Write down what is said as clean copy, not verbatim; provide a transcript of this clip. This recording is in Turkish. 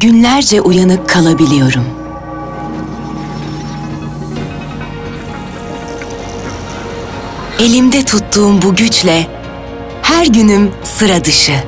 günlerce uyanık kalabiliyorum. Elimde tuttuğum bu güçle her günüm sıra dışı.